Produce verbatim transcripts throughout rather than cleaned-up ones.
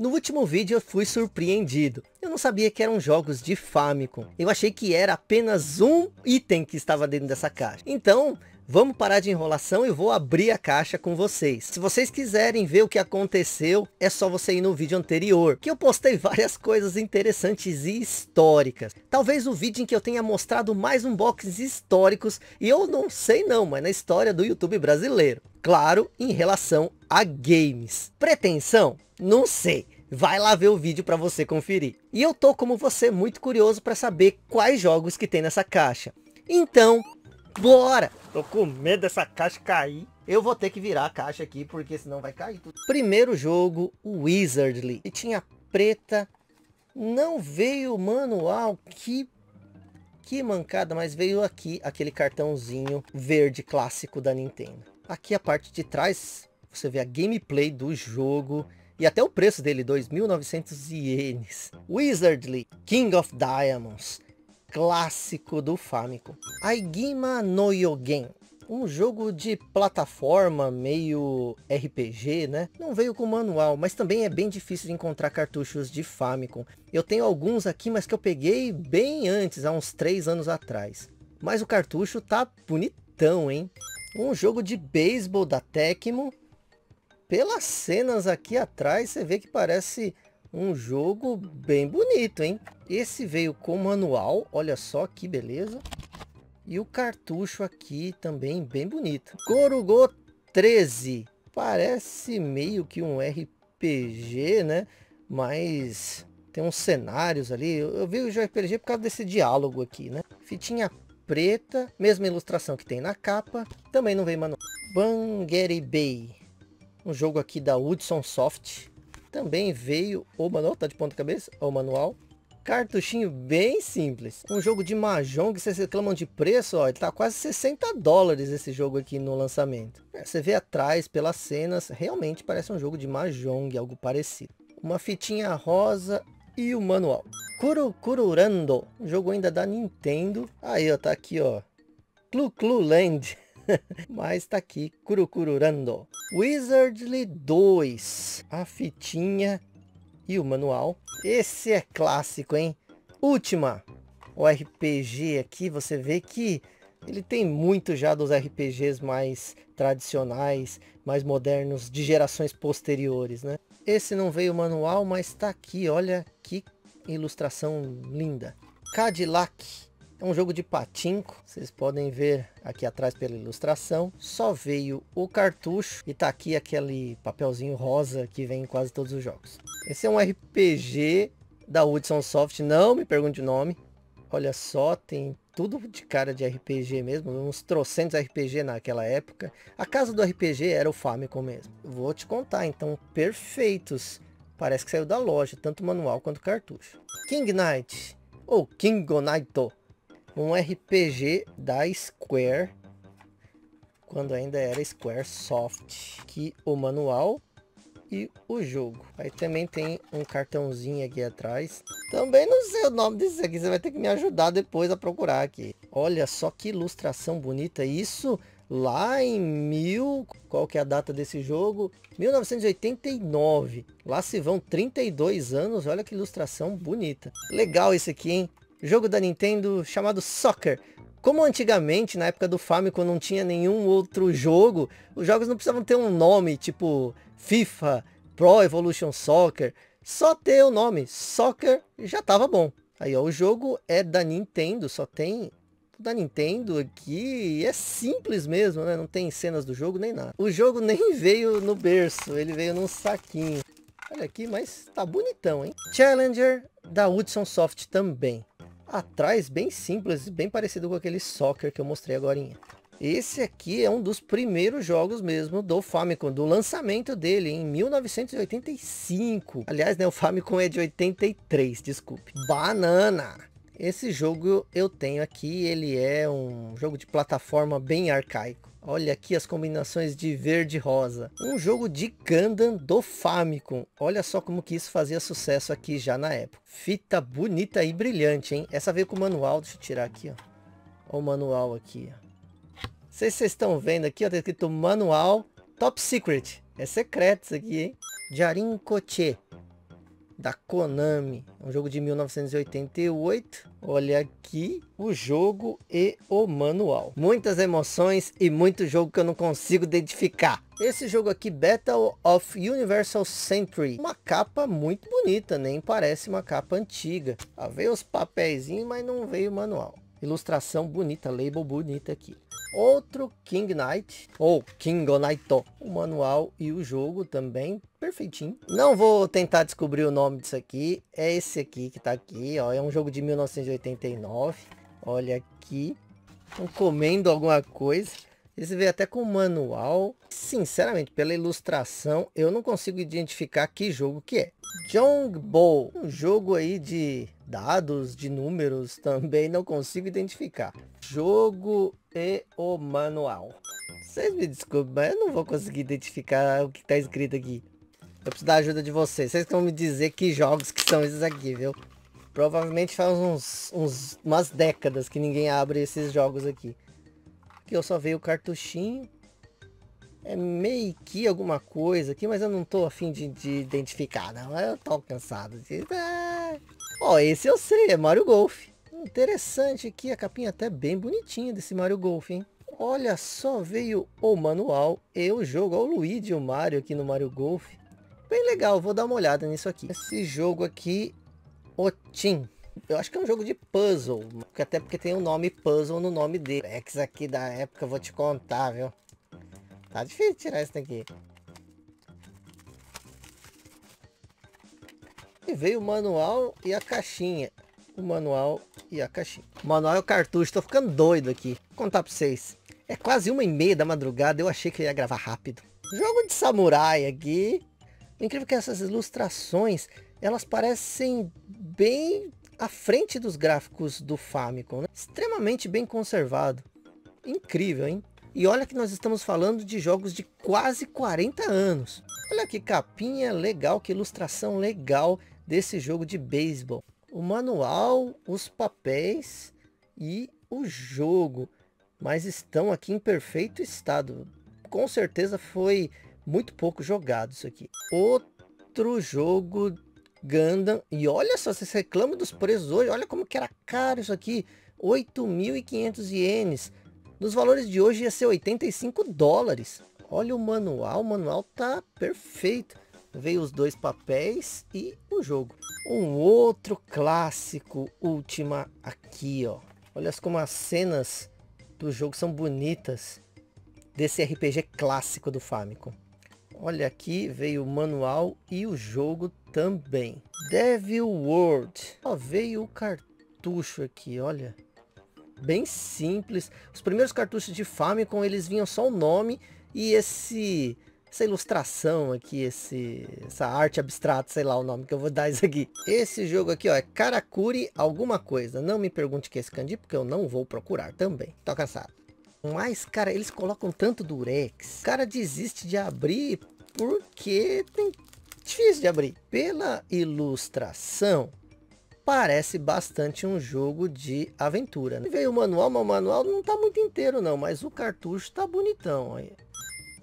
No último vídeo eu fui surpreendido. Eu não sabia que eram jogos de Famicom. Eu achei que era apenas um item que estava dentro dessa caixa. Então, vamos parar de enrolação e vou abrir a caixa com vocês. Se vocês quiserem ver o que aconteceu, é só você ir no vídeo anterior, que eu postei várias coisas interessantes e históricas. Talvez o vídeo em que eu tenha mostrado mais unboxings históricos, e eu não sei não, mas na história do YouTube brasileiro. Claro, em relação a games. Pretensão? Não sei. Vai lá ver o vídeo para você conferir. E eu tô, como você, muito curioso para saber quais jogos que tem nessa caixa. Então, bora! Tô com medo dessa caixa cair. Eu vou ter que virar a caixa aqui, porque senão vai cair tudo. Primeiro jogo, Wizardly. E tinha preta. Não veio o manual. Que... que mancada. Mas veio aqui aquele cartãozinho verde clássico da Nintendo. Aqui a parte de trás, você vê a gameplay do jogo. E até o preço dele, dois mil e novecentos ienes. Wizardly, King of Diamonds. Clássico do Famicom. Aigima no Yogen. Um jogo de plataforma, meio R P G, né? Não veio com manual, mas também é bem difícil de encontrar cartuchos de Famicom. Eu tenho alguns aqui, mas que eu peguei bem antes, há uns três anos atrás. Mas o cartucho tá bonitão, hein? Um jogo de beisebol da Tecmo. Pelas cenas aqui atrás, você vê que parece um jogo bem bonito, hein? Esse veio com manual, olha só que beleza. E o cartucho aqui também bem bonito. Corugo treze. Parece meio que um R P G, né? Mas tem uns cenários ali. Eu vi o R P G por causa desse diálogo aqui, né? Fitinha preta, mesma ilustração que tem na capa. Também não veio manual. Bangerebei. Um jogo aqui da Hudson Soft. Também veio o manual, tá de ponta cabeça, o manual. Cartuchinho bem simples. Um jogo de Mahjong, que vocês reclamam de preço, ó, ele tá quase sessenta dólares esse jogo aqui no lançamento. É, você vê atrás, pelas cenas, realmente parece um jogo de Mahjong, algo parecido. Uma fitinha rosa e o manual. Corugo treze, um jogo ainda da Nintendo. Aí, ó, tá aqui, ó. Clu-Clu Land. Mas tá aqui, Corugo treze. Wizardly dois, a fitinha e o manual. Esse é clássico, hein? Última, o R P G aqui, você vê que ele tem muito já dos R P Gs mais tradicionais, mais modernos, de gerações posteriores, né? Esse não veio manual, mas tá aqui, olha que ilustração linda. Cadillac. É um jogo de patinco, vocês podem ver aqui atrás pela ilustração. Só veio o cartucho e tá aqui aquele papelzinho rosa que vem em quase todos os jogos. Esse é um R P G da Hudson Soft, não me pergunte o nome. Olha só, tem tudo de cara de R P G mesmo, uns trocentos R P G naquela época. A casa do R P G era o Famicom mesmo. Vou te contar, então, perfeitos. Parece que saiu da loja, tanto manual quanto cartucho. King Knight, ou Kingonaito. Um R P G da Square, quando ainda era Square Soft, que o manual e o jogo. Aí também tem um cartãozinho aqui atrás. Também não sei o nome disso aqui, você vai ter que me ajudar depois a procurar aqui. Olha só que ilustração bonita, isso lá em mil... Qual que é a data desse jogo? mil novecentos e oitenta e nove. Lá se vão trinta e dois anos, olha que ilustração bonita. Legal esse aqui, hein? Jogo da Nintendo chamado Soccer. Como antigamente, na época do Famicom, não tinha nenhum outro jogo, os jogos não precisavam ter um nome, tipo FIFA, Pro Evolution Soccer. Só ter o nome Soccer já tava bom. Aí, ó, o jogo é da Nintendo, só tem da Nintendo aqui. É simples mesmo, né? Não tem cenas do jogo nem nada. O jogo nem veio no berço, ele veio num saquinho. Olha aqui, mas tá bonitão, hein? Challenger da Hudson Soft também. Atrás, bem simples, bem parecido com aquele Soccer que eu mostrei agorinha. Esse aqui é um dos primeiros jogos mesmo do Famicom, do lançamento dele em mil novecentos e oitenta e cinco. Aliás, né, o Famicom é de oitenta e três, desculpe. Banana! Esse jogo eu tenho aqui, ele é um jogo de plataforma bem arcaico. Olha aqui as combinações de verde e rosa. Um jogo de Gundam do Famicom. Olha só como que isso fazia sucesso aqui já na época. Fita bonita e brilhante, hein? Essa veio com o manual. Deixa eu tirar aqui, ó. Olha o manual aqui, ó. Não sei se vocês estão vendo aqui, ó. Tá escrito manual Top Secret. É secreto isso aqui, hein? Jaringote. da Konami. É um jogo de mil novecentos e oitenta e oito. Olha aqui o jogo e o manual. Muitas emoções e muito jogo que eu não consigo identificar. Esse jogo aqui, Battle of Universal Century. Uma capa muito bonita, nem parece uma capa antiga. Ah, veio os papeizinhos, mas não veio o manual. Ilustração bonita, label bonita aqui. Outro King Knight ou Kingonaito. O manual e o jogo também perfeitinho. Não vou tentar descobrir o nome disso aqui. É esse aqui que tá aqui, ó. É um jogo de mil novecentos e oitenta e nove. Olha aqui. Estão comendo alguma coisa. Esse veio até com o manual. Sinceramente, pela ilustração, eu não consigo identificar que jogo que é. Jongbo. Um jogo aí de dados, de números, também não consigo identificar. Jogo e o manual. Vocês me desculpem, mas eu não vou conseguir identificar o que está escrito aqui. Eu preciso da ajuda de vocês. Vocês vão me dizer que jogos que são esses aqui, viu? Provavelmente faz uns, uns, umas décadas que ninguém abre esses jogos aqui. Aqui eu só vejo o cartuchinho. É meio que alguma coisa aqui, mas eu não tô afim de, de identificar, não. Eu tô cansado de... Ah. Ó, esse eu sei, é Mario Golf. Interessante aqui, a capinha até bem bonitinha desse Mario Golf, hein? Olha só, veio o manual e o jogo. Olha o Luigi e o Mario aqui no Mario Golf. Bem legal, vou dar uma olhada nisso aqui. Esse jogo aqui, o Tim. Eu acho que é um jogo de puzzle, até porque tem o nome puzzle no nome dele. É que isso aqui da época eu vou te contar, viu? Tá difícil tirar isso daqui. E veio o manual e a caixinha. O manual e a caixinha. O manual é o cartucho. Tô ficando doido aqui. Vou contar pra vocês. É quase uma e meia da madrugada. Eu achei que eu ia gravar rápido. Jogo de samurai aqui. O incrível é que essas ilustrações, elas parecem bem à frente dos gráficos do Famicom, né? Extremamente bem conservado. Incrível, hein? E olha que nós estamos falando de jogos de quase quarenta anos. Olha que capinha legal, que ilustração legal desse jogo de beisebol. O manual, os papéis e o jogo. Mas estão aqui em perfeito estado. Com certeza foi muito pouco jogado isso aqui. Outro jogo Gundam. E olha só, vocês reclamam dos preços hoje. Olha como que era caro isso aqui. oito mil e quinhentos ienes. Nos valores de hoje ia ser oitenta e cinco dólares. Olha o manual, o manual tá perfeito. Veio os dois papéis e o jogo. Um outro clássico, Última aqui, ó. Olha como as cenas do jogo são bonitas. Desse R P G clássico do Famicom. Olha aqui, veio o manual e o jogo também. Devil World. Ó, veio o cartucho aqui, olha. Bem simples. Os primeiros cartuchos de Famicom, eles vinham só o nome e esse essa ilustração aqui, esse essa arte abstrata, sei lá o nome que eu vou dar isso aqui. Esse jogo aqui, ó, é Karakuri alguma coisa. Não me pergunte o que é esse kanji, porque eu não vou procurar também. Tô cansado. Mas, cara, eles colocam tanto durex. O cara desiste de abrir porque tem difícil de abrir. Pela ilustração, parece bastante um jogo de aventura, né? Veio o manual, mas o manual não tá muito inteiro não, mas o cartucho tá bonitão aí.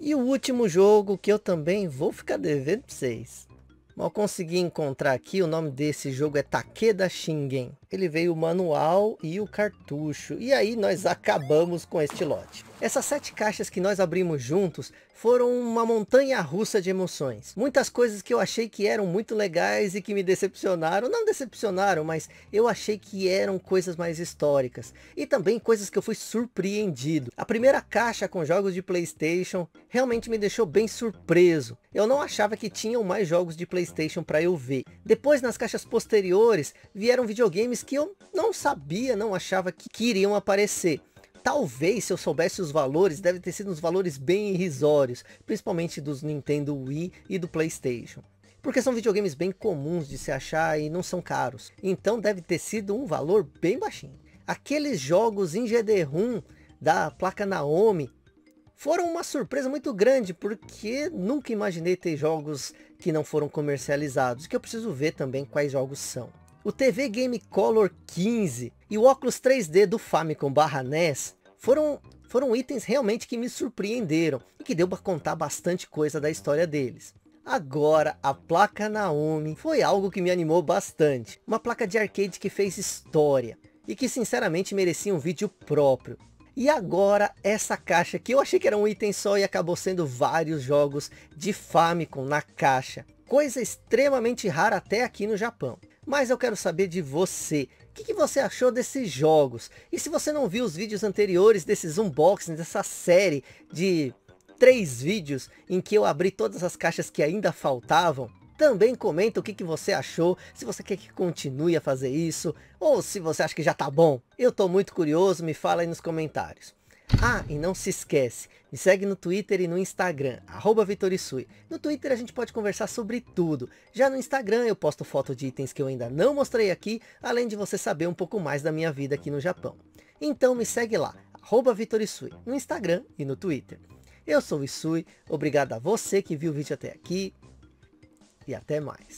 E o último jogo que eu também vou ficar devendo pra vocês. Mal consegui encontrar aqui, o nome desse jogo é Takeda Shingen. Ele veio o manual e o cartucho. E aí nós acabamos com este lote. Essas sete caixas que nós abrimos juntos foram uma montanha russa de emoções. Muitas coisas que eu achei que eram muito legais e que me decepcionaram. Não decepcionaram, mas eu achei que eram coisas mais históricas. E também coisas que eu fui surpreendido. A primeira caixa com jogos de PlayStation realmente me deixou bem surpreso. Eu não achava que tinham mais jogos de PlayStation para eu ver. Depois, nas caixas posteriores, vieram videogames que eu não sabia, não achava que, que iriam aparecer. Talvez, se eu soubesse os valores, deve ter sido uns valores bem irrisórios, principalmente dos Nintendo Wii e do PlayStation. Porque são videogames bem comuns de se achar e não são caros. Então deve ter sido um valor bem baixinho. Aqueles jogos em G D ROM da placa Naomi foram uma surpresa muito grande, porque nunca imaginei ter jogos que não foram comercializados, que eu preciso ver também quais jogos são. O T V Game Color quinze e o óculos três D do Famicom barra N E S foram, foram itens realmente que me surpreenderam e que deu para contar bastante coisa da história deles. Agora, a placa Naomi foi algo que me animou bastante. Uma placa de arcade que fez história e que sinceramente merecia um vídeo próprio. E agora essa caixa que eu achei que era um item só e acabou sendo vários jogos de Famicom na caixa. Coisa extremamente rara até aqui no Japão. Mas eu quero saber de você. O que, que você achou desses jogos? E se você não viu os vídeos anteriores desses unboxings, dessa série de três vídeos em que eu abri todas as caixas que ainda faltavam, também comenta o que, que você achou, se você quer que continue a fazer isso, ou se você acha que já tá bom. Eu tô muito curioso, me fala aí nos comentários. Ah, e não se esquece, me segue no Twitter e no Instagram, arroba Vitorisui. No Twitter a gente pode conversar sobre tudo. Já no Instagram eu posto foto de itens que eu ainda não mostrei aqui, além de você saber um pouco mais da minha vida aqui no Japão. Então me segue lá, arroba Vitorisui, no Instagram e no Twitter. Eu sou o Isui, obrigado a você que viu o vídeo até aqui. E até mais.